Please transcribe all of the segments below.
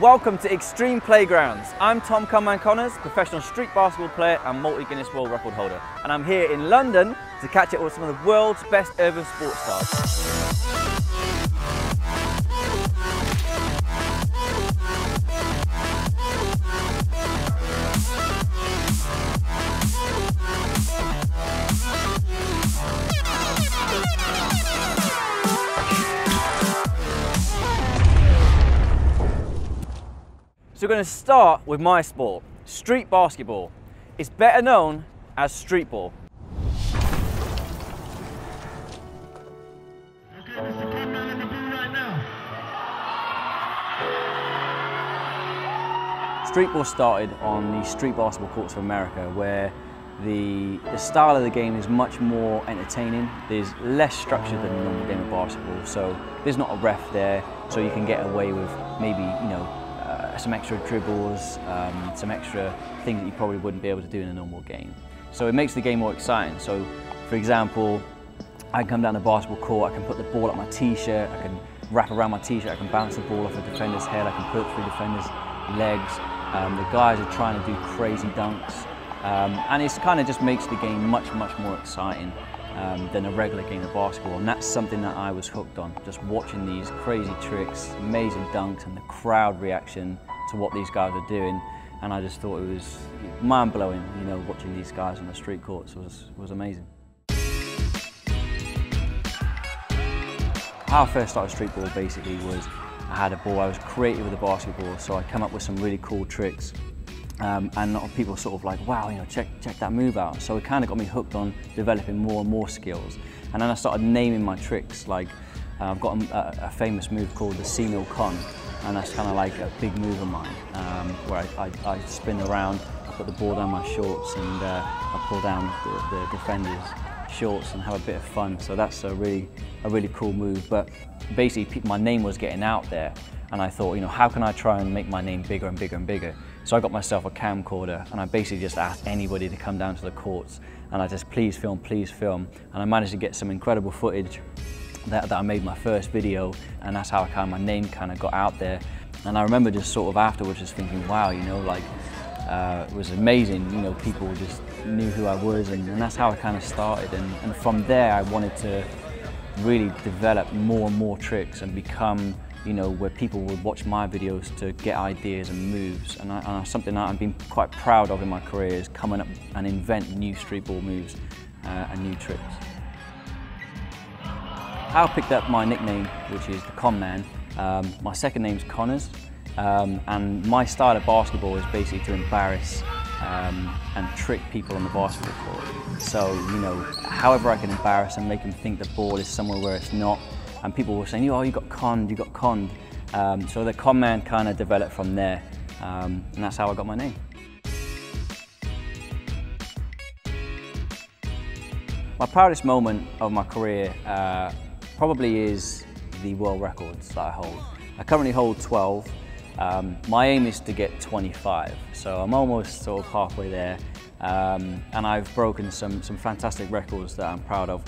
Welcome to Extreme Playgrounds. I'm Tom Conman Connors, professional street basketball player and multi-Guinness World Record holder. And I'm here in London to catch up with some of the world's best urban sports stars. So we're going to start with my sport, street basketball. It's better known as street ball. Okay, this is the big man in the blue right now. Street ball started on the street basketball courts of America, where the style of the game is much more entertaining. There's less structure than a normal game of basketball, so there's not a ref there, so you can get away with maybe, you know, some extra dribbles, some extra things that you probably wouldn't be able to do in a normal game. So it makes the game more exciting. So for example, I can come down the basketball court, I can put the ball up my t-shirt, I can wrap around my t-shirt, I can bounce the ball off the defender's head, I can put it through defender's legs. The guys are trying to do crazy dunks. And it's kind of just makes the game much, much more exciting than a regular game of basketball. And that's something that I was hooked on, just watching these crazy tricks, amazing dunks, and the crowd reaction to what these guys are doing. And I just thought it was mind-blowing, you know, watching these guys on the street courts was amazing. How I first started street ball basically was I had a ball, I was creative with a basketball, so I come up with some really cool tricks. And a lot of people sort of like, wow, you know, check that move out. So it kind of got me hooked on developing more and more skills. And then I started naming my tricks. Like, I've got a famous move called the Seamill Con, and that's kind of like a big move of mine, where I spin around, I put the ball down my shorts, and I pull down the defender's shorts and have a bit of fun. So that's a really cool move. But basically, my name was getting out there, and I thought, you know, how can I try and make my name bigger and bigger and bigger? So I got myself a camcorder, and I basically just asked anybody to come down to the courts, and I just please film, and I managed to get some incredible footage that I made my first video, and that's how my name kind of got out there. And I remember just sort of afterwards just thinking, wow, you know, like, it was amazing, you know, people just knew who I was, and that's how I kind of started, and from there I wanted to really develop more and more tricks and become, you know, where people would watch my videos to get ideas and moves, and something that I've been quite proud of in my career is coming up and invent new street ball moves and new tricks. How I picked up my nickname, which is the Con Man. My second name's Connors, and my style of basketball is basically to embarrass and trick people on the basketball court. So, you know, however I can embarrass and make them think the ball is somewhere where it's not. And people were saying, oh, you got conned, you got conned. So the Con Man kind of developed from there, and that's how I got my name. My proudest moment of my career probably is the world records that I hold. I currently hold 12. My aim is to get 25, so I'm almost sort of halfway there. And I've broken some fantastic records that I'm proud of.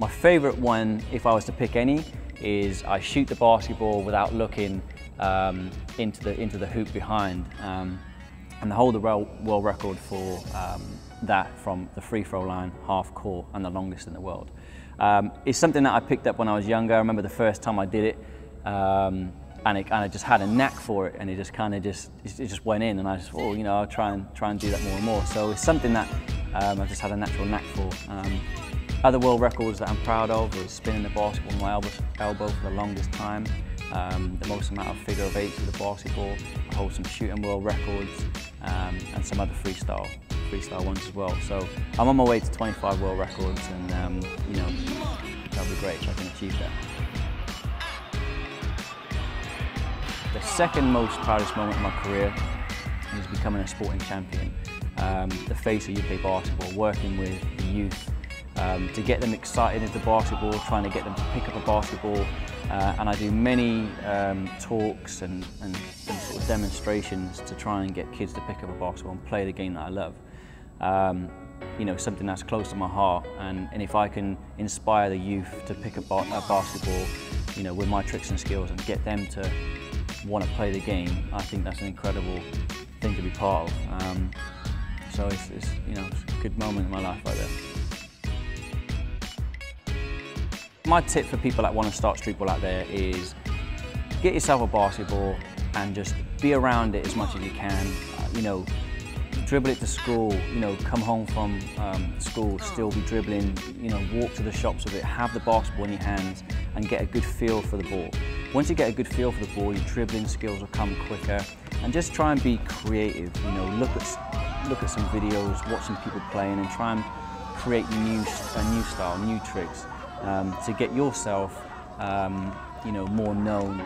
My favourite one, if I was to pick any, is I shoot the basketball without looking into the hoop behind, and I hold the world record for that from the free throw line, half court, and the longest in the world. It's something that I picked up when I was younger. I remember the first time I did it, and I just had a knack for it, and it just kind of just went in, and I just thought, oh, you know, I'll try and do that more and more. So it's something that I just had a natural knack for. Other world records that I'm proud of is spinning the basketball on my elbow for the longest time, the most amount of figure of eights with the basketball. I hold some shooting world records, and some other freestyle ones as well. So I'm on my way to 25 world records, and you know, that'll be great if I can achieve that. The second most proudest moment of my career is becoming a sporting champion, the face of UK basketball, working with the youth. To get them excited into basketball, trying to get them to pick up a basketball, and I do many talks and sort of demonstrations to try and get kids to pick up a basketball and play the game that I love. You know, something that's close to my heart, and if I can inspire the youth to pick up a basketball, you know, with my tricks and skills, and get them to want to play the game, I think that's an incredible thing to be part of. So it's you know, it's a good moment in my life right there. My tip for people that want to start streetball out there is get yourself a basketball and just be around it as much as you can. You know, dribble it to school, you know, come home from school, still be dribbling, you know, walk to the shops with it, have the basketball in your hands and get a good feel for the ball. Once you get a good feel for the ball, your dribbling skills will come quicker, and just try and be creative, you know, look at some videos, watch some people playing and try and create a new style, new tricks to get yourself, you know, more known.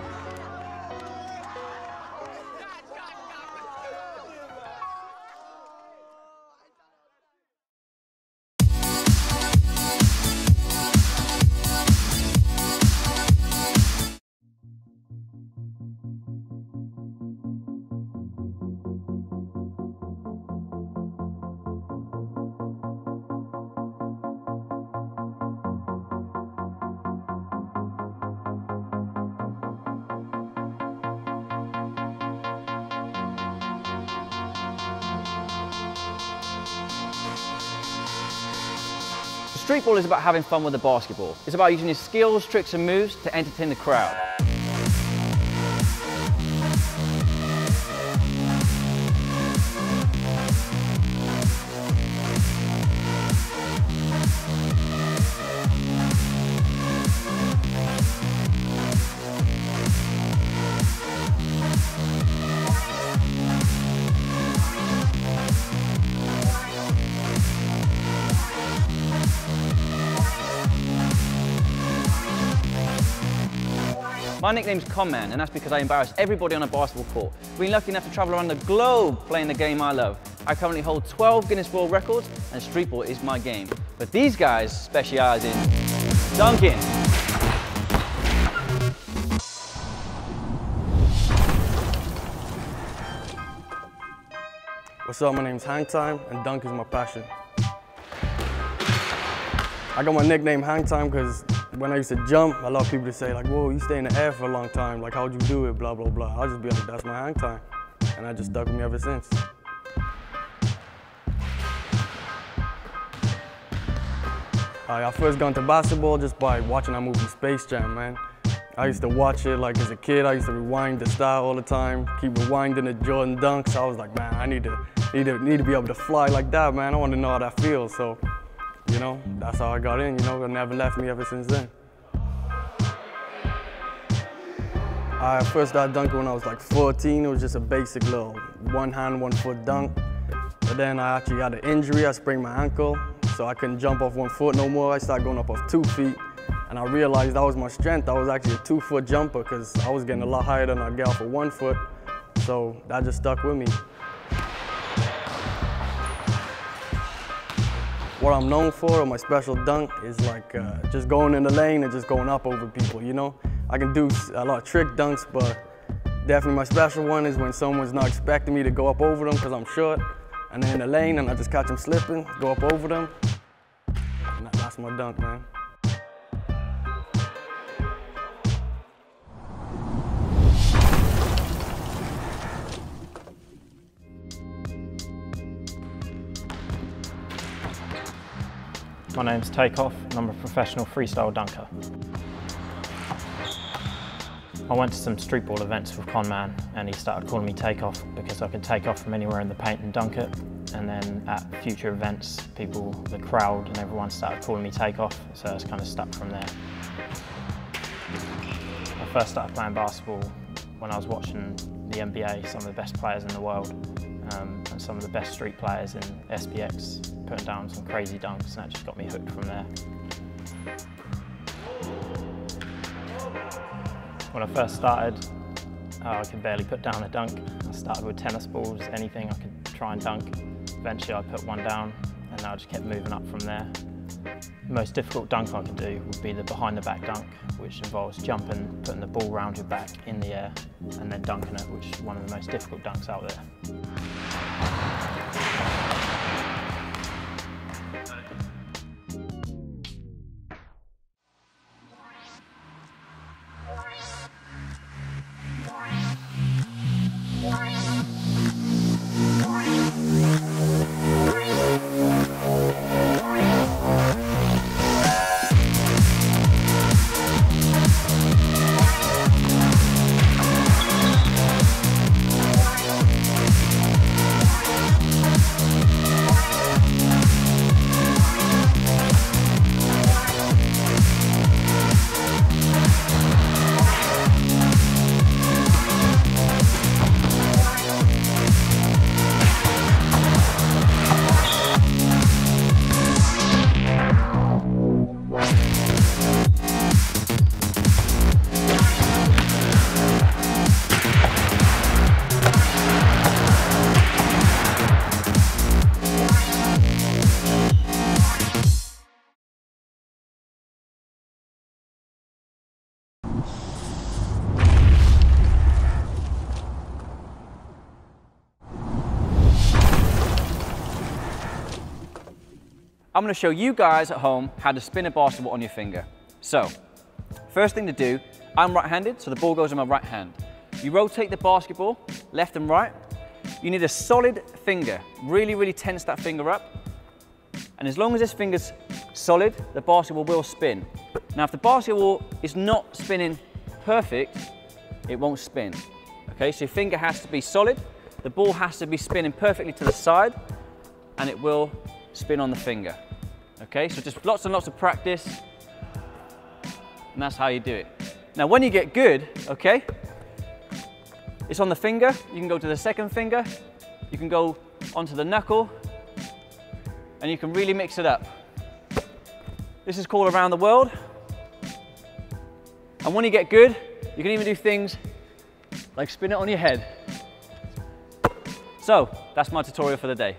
Streetball is about having fun with the basketball. It's about using your skills, tricks and moves to entertain the crowd. My nickname's Conman, and that's because I embarrass everybody on a basketball court. I've been lucky enough to travel around the globe playing the game I love. I currently hold 12 Guinness World Records, and streetball is my game. But these guys specialize in dunking. What's up, my name's Hangtime, and dunk is my passion. I got my nickname Hangtime because when I used to jump, a lot of people would say like, whoa, you stay in the air for a long time, like how'd you do it, blah, blah, blah. I'll just be like, that's my hang time. And I just stuck with me ever since. I first got into basketball just by watching that movie Space Jam, man. I used to watch it like as a kid, I used to rewind the style all the time, keep rewinding the Jordan dunks. I was like, man, I need to be able to fly like that, man. I want to know how that feels, so. You know, that's how I got in, you know, it never left me ever since then. I first started dunking when I was like 14. It was just a basic little one hand, 1 foot dunk. But then I actually had an injury. I sprained my ankle, so I couldn't jump off 1 foot no more. I started going up off 2 feet, and I realized that was my strength. I was actually a 2 foot jumper because I was getting a lot higher than I get off of 1 foot. So that just stuck with me. What I'm known for, or my special dunk, is like just going in the lane and just going up over people, you know? I can do a lot of trick dunks, but definitely my special one is when someone's not expecting me to go up over them because I'm short, and they're in the lane and I just catch them slipping, go up over them. And that's my dunk, man. My name's Takeoff, and I'm a professional freestyle dunker. I went to some streetball events with Conman, and he started calling me Takeoff because I could take off from anywhere in the paint and dunk it. And then at future events, people, the crowd and everyone started calling me Takeoff, so it's kind of stuck from there. I first started playing basketball when I was watching the NBA, some of the best players in the world. And some of the best street players in SPX putting down some crazy dunks, and that just got me hooked from there. When I first started, I could barely put down a dunk. I started with tennis balls, anything I could try and dunk. Eventually I put one down, and I just kept moving up from there. The most difficult dunk I could do would be the behind the back dunk, which involves jumping, putting the ball round your back in the air, and then dunking it, which is one of the most difficult dunks out there. I'm going to show you guys at home how to spin a basketball on your finger. So, first thing to do, I'm right-handed, so the ball goes in my right hand. You rotate the basketball, left and right. You need a solid finger. Really, really tense that finger up. And as long as this finger's solid, the basketball will spin. Now, if the basketball is not spinning perfect, it won't spin. Okay, so your finger has to be solid. The ball has to be spinning perfectly to the side, and it will spin on the finger. Okay, so just lots and lots of practice, and that's how you do it. Now when you get good, okay, it's on the finger, you can go to the second finger, you can go onto the knuckle, and you can really mix it up. This is called around the world. And when you get good, you can even do things like spin it on your head. So that's my tutorial for the day.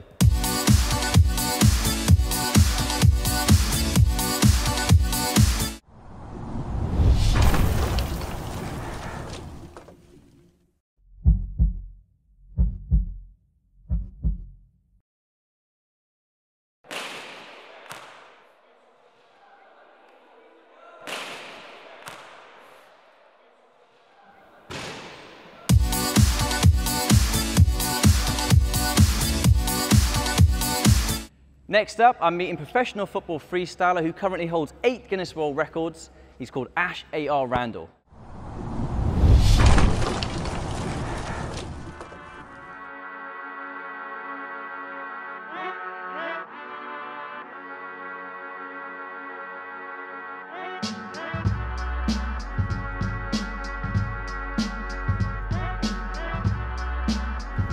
Next up, I'm meeting professional football freestyler who currently holds 8 Guinness World Records. He's called Ash A.R. Randall.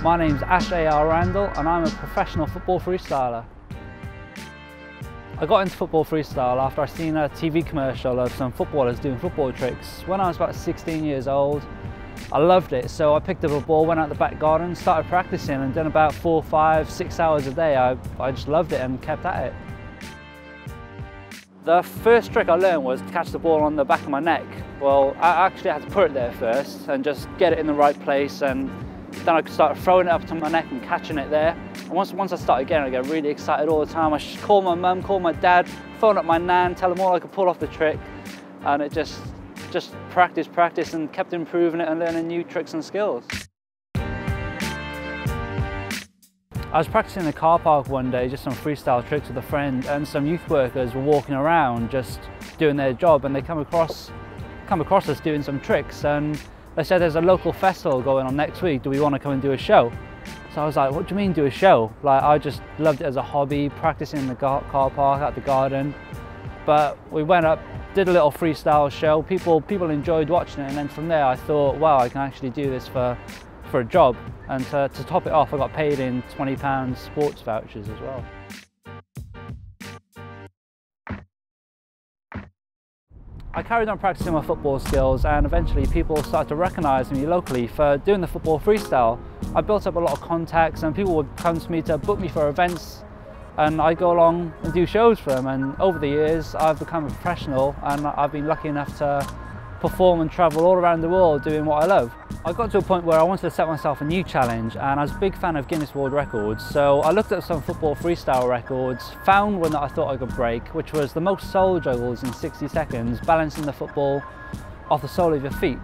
My name's Ash A.R. Randall and I'm a professional football freestyler. I got into football freestyle after I seen a TV commercial of some footballers doing football tricks. When I was about 16 years old, I loved it. So I picked up a ball, went out the back garden, started practicing, and then about 4, 5, 6 hours a day, I just loved it and kept at it. The first trick I learned was to catch the ball on the back of my neck. Well, I actually had to put it there first and just get it in the right place, and then I could start throwing it up to my neck and catching it there. And once I started getting it, I get really excited all the time. I should call my mum, call my dad, phone up my nan, tell them all I could pull off the trick. And it just practice and kept improving it and learning new tricks and skills. I was practicing in the car park one day, just some freestyle tricks with a friend, and some youth workers were walking around just doing their job, and they come across us doing some tricks, and they said there's a local festival going on next week, do we want to come and do a show? So I was like, what do you mean do a show? Like, I just loved it as a hobby, practicing in the car park, at the garden. But we went up, did a little freestyle show, people enjoyed watching it, and then from there I thought, wow, I can actually do this for a job. And to top it off, I got paid in £20 sports vouchers as well. I carried on practicing my football skills, and eventually people started to recognise me locally for doing the football freestyle. I built up a lot of contacts, and people would come to me to book me for events, and I go along and do shows for them. And over the years I've become a professional, and I've been lucky enough to perform and travel all around the world doing what I love. I got to a point where I wanted to set myself a new challenge, and I was a big fan of Guinness World Records, so I looked up some football freestyle records, found one that I thought I could break, which was the most sole juggles in 60 seconds, balancing the football off the sole of your feet.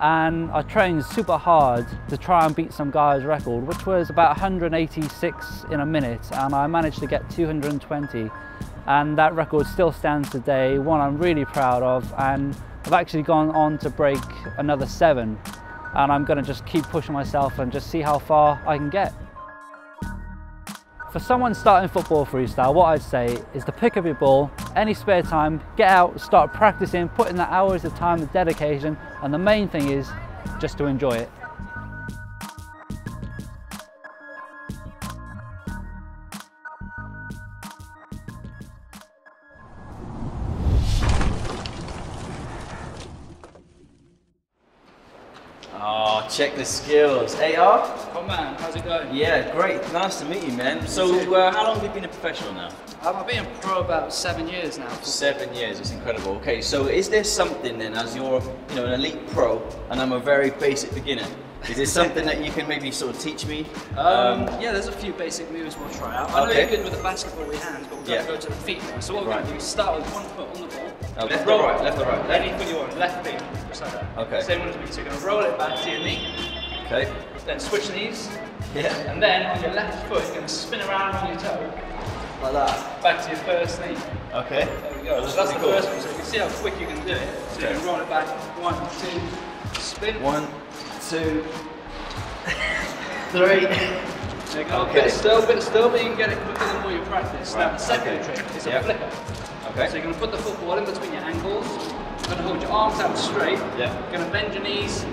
And I trained super hard to try and beat some guy's record, which was about 186 in a minute, and I managed to get 220. And that record still stands today, one I'm really proud of, and I've actually gone on to break another 7, and I'm going to just keep pushing myself and just see how far I can get. For someone starting football freestyle, what I'd say is to pick up your ball, any spare time, get out, start practicing, put in the hours of time, the dedication, and the main thing is just to enjoy it. Oh, check the skills. AR? Oh man, how's it going? Yeah, great. Nice to meet you, man. So, how long have you been a professional now? I've been a pro about 7 years now. 7 years, it's incredible. Okay, so is there something then, as you're an elite pro, and I'm a very basic beginner, Is it something that you can maybe sort of teach me? Yeah, there's a few basic moves we'll try out. I know you're good with the basketball with hands, but we've got to go to the feet now. So what we're going to do is start with one foot on the ball. Oh, left or right? Left or right? Any foot you want, left feet, just like that. Okay. Same one as me, so you're going to roll it back to your knee. Okay. Then switch knees. Yeah. And then on your left foot, you're going to spin around on your toe. Like that. Back to your first knee. Okay. There we go. So that's the first one, so you can see how quick you can do it. So you can roll it back. One, two, spin. One, two, three. There you go. Okay. Bit still, but you can get it quicker than more you practice. Right. Now the second trick is a flicker. Okay. So you're going to put the football in between your ankles. You're going to hold your arms out straight. Yeah. You're going to bend your knees,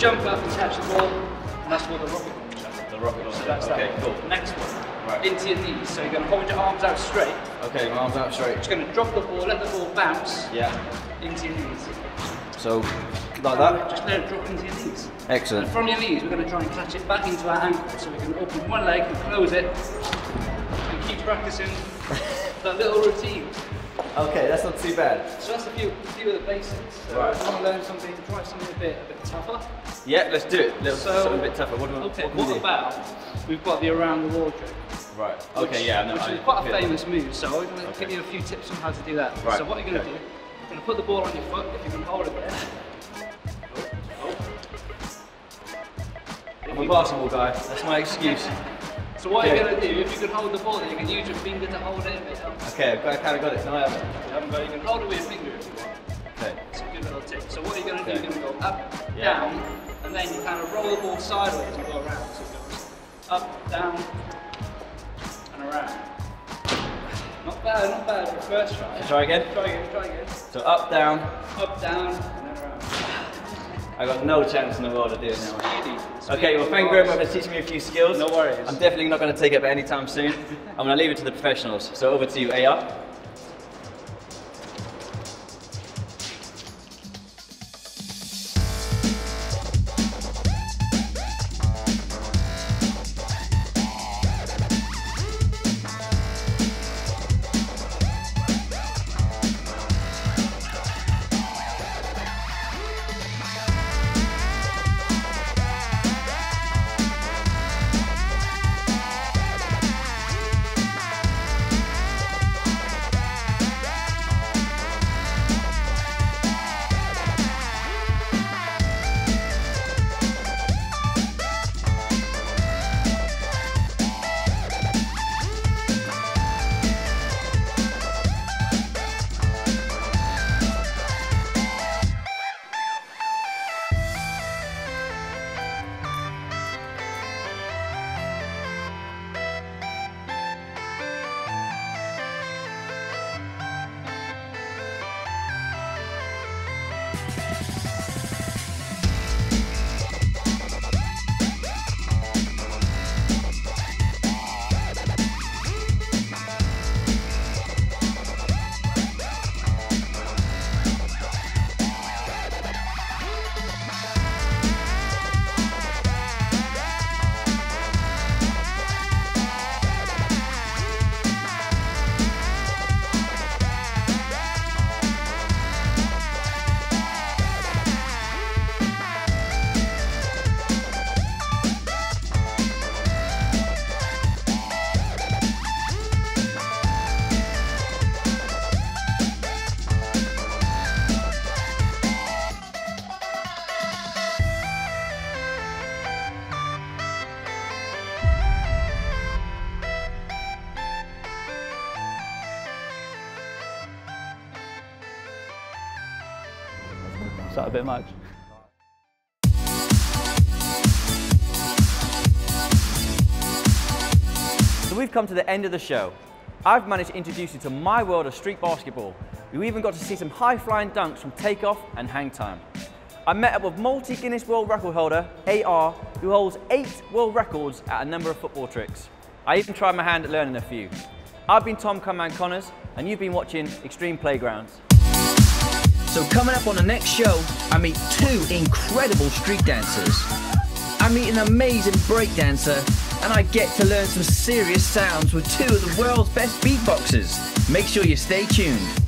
jump up and catch the ball. And that's what the rocket launch is. The rocket launch. So that's that. Cool. Next one. Right. Into your knees, so you're going to hold your arms out straight. Okay, my arms out straight. Just going to drop the ball, let the ball bounce. Yeah. Into your knees. So, like that? Just let it drop into your knees. Excellent. And from your knees, we're going to try and catch it back into our ankle, so we can open one leg and close it, and keep practicing that little routine. Okay, that's not too bad. So that's a few of the basics. So right. If you want to learn something, try something a bit tougher. Yeah, let's do it. Something a bit tougher. What do we want? What about? We've got the around the wall trick. Right. Okay. Which is quite a famous move. So I'm going to give you a few tips on how to do that. Right. So what you're going to do? You're going to put the ball on your foot. If you can hold it there. I'm a basketball guy. That's my excuse. So what you're going to do, if you can hold the ball, you can use your finger to hold it a bit. Okay, I kind of got it. No, I haven't. You haven't got it. You can hold it with your finger if you want. Okay. It's a good little tip. So what you're going to do, you're going to go up, down, and then you kind of roll the ball sideways and go around. So it goes up, down, and around. Not bad, not bad for the first try. Try again? Try again, try again. So up, down, and then around. I got no chance in the world of doing that. Okay, well thank you very much for teaching me a few skills. No worries. I'm definitely not going to take it anytime soon. I'm going to leave it to the professionals. So over to you, A.R. Is that a bit much? So we've come to the end of the show. I've managed to introduce you to my world of street basketball. We even got to see some high-flying dunks from Takeoff and Hangtime. I met up with multi-Guinness World Record holder AR, who holds 8 world records at a number of football tricks. I even tried my hand at learning a few. I've been Tom Conman Connors, and you've been watching Extreme Playgrounds. So coming up on the next show, I meet 2 incredible street dancers. I meet an amazing breakdancer, and I get to learn some serious sounds with 2 of the world's best beatboxers. Make sure you stay tuned.